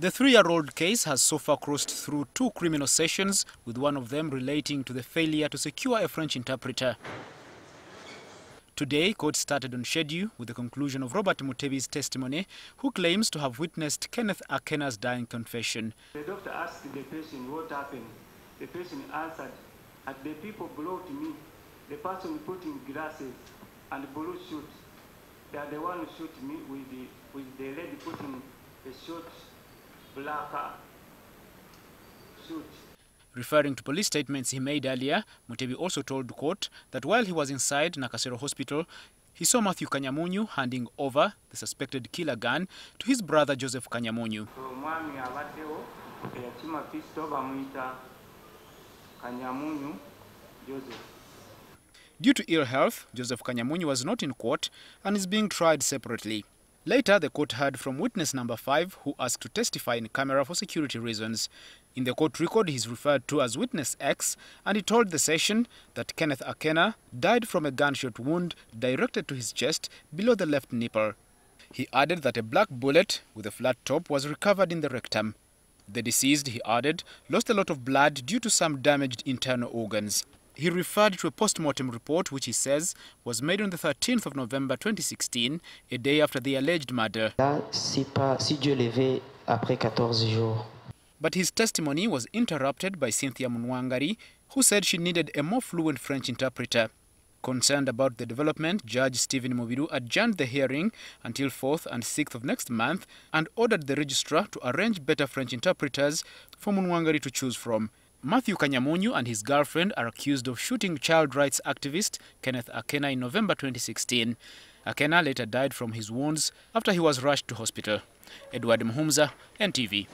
The three-year-old case has so far crossed through two criminal sessions, with one of them relating to the failure to secure a French interpreter. Today, court started on schedule with the conclusion of Robert Mutebi's testimony, who claims to have witnessed Kenneth Akena's dying confession. The doctor asked the patient what happened. The patient answered, "And the people blocked me. The person put in glasses and blue shoot. They are the one who shoot me with the lady putting the shot." Referring to police statements he made earlier, Mutebi also told the court that while he was inside Nakasero Hospital, he saw Matthew Kanyamunyu handing over the suspected killer gun to his brother Joseph Kanyamunyu. Due to ill health, Joseph Kanyamunyu was not in court and is being tried separately. Later, the court heard from witness number 5, who asked to testify in camera for security reasons. In the court record, he is referred to as Witness X, and he told the session that Kenneth Akena died from a gunshot wound directed to his chest below the left nipple. He added that a black bullet with a flat top was recovered in the rectum. The deceased, he added, lost a lot of blood due to some damaged internal organs. He referred to a post-mortem report which he says was made on the 13th of November 2016, a day after the alleged murder. But his testimony was interrupted by Cynthia Munyangari, who said she needed a more fluent French interpreter. Concerned about the development, Judge Stephen Mubiru adjourned the hearing until 4th and 6th of next month and ordered the registrar to arrange better French interpreters for Munyangari to choose from. Matthew Kanyamunyu and his girlfriend are accused of shooting child rights activist Kenneth Akena in November 2016. Akena later died from his wounds after he was rushed to hospital. Edward Mhumza, NTV.